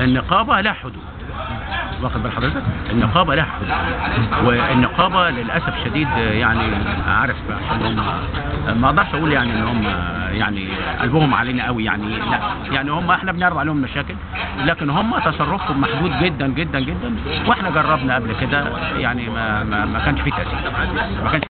النقابة لا حدود، واخد بال حضرتك؟ النقابة لا حدود، والنقابة للأسف شديد يعني عارف عشان ما اقدرش اقول يعني ان هم يعني قلبهم علينا قوي يعني، لا يعني هم احنا بنعرض عليهم مشاكل، لكن هم تصرفهم محدود جدا جدا جدا، واحنا جربنا قبل كده يعني ما كانش فيه تأثير.